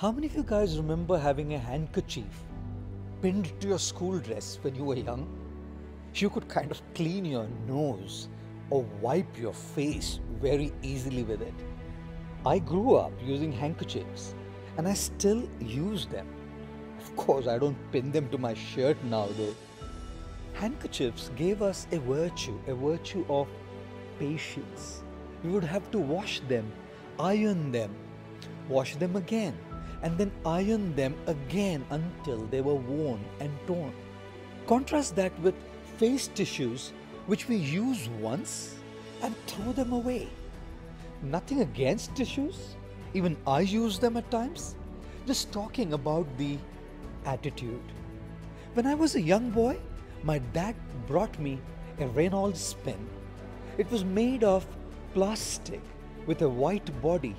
How many of you guys remember having a handkerchief pinned to your school dress when you were young? You could kind of clean your nose or wipe your face very easily with it. I grew up using handkerchiefs and I still use them. Of course, I don't pin them to my shirt now though. Handkerchiefs gave us a virtue of patience. We would have to wash them, iron them, wash them again, and then iron them again until they were worn and torn. Contrast that with face tissues which we use once and throw them away. Nothing against tissues, even I use them at times. Just talking about the attitude. When I was a young boy, my dad brought me a Reynolds pen. It was made of plastic with a white body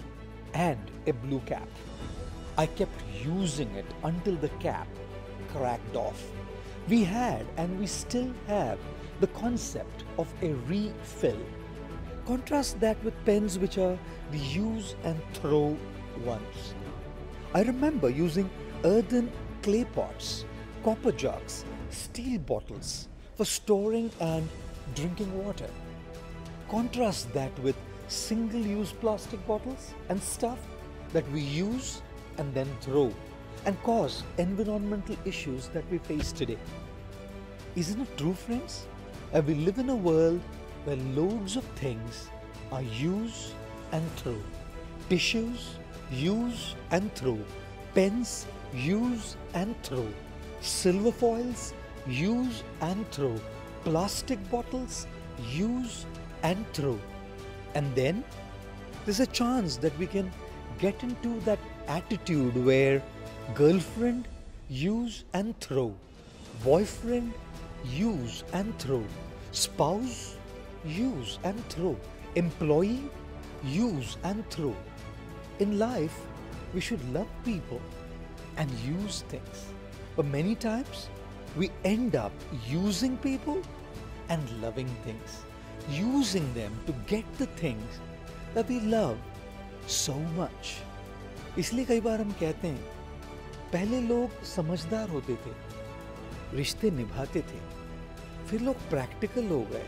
and a blue cap. I kept using it until the cap cracked off. We had and we still have the concept of a refill. Contrast that with pens which are the use and throw ones. I remember using earthen clay pots, copper jugs, steel bottles for storing and drinking water. Contrast that with single-use plastic bottles and stuff that we use and then throw and cause environmental issues that we face today. Isn't it true, friends? And we live in a world where loads of things are used and thrown. Tissues, use and throw. Pens, use and throw. Silver foils, use and throw. Plastic bottles, use and throw. And then there's a chance that we can get into that attitude where girlfriend, use and throw. Boyfriend, use and throw. Spouse, use and throw. Employee, use and throw. In life, we should love people and use things. But many times, we end up using people and loving things. Using them to get the things that we love so much. इसलिए कई बार हम कहते हैं, पहले लोग समझदार होते थे, रिश्ते निभाते थे, फिर लोग प्रैक्टिकल हो गए,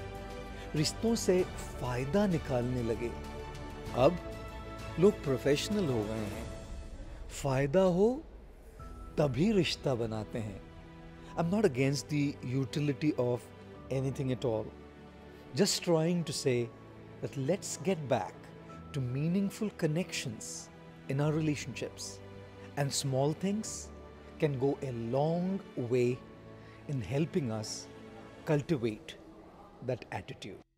रिश्तों से फायदा निकालने लगे, अब लोग प्रोफेशनल हो गए हैं, फायदा हो तभी रिश्ता बनाते हैं. I'm not against the utility of anything at all. Just trying to say that let's get back to meaningful connections in our relationships. And small things can go a long way in helping us cultivate that attitude.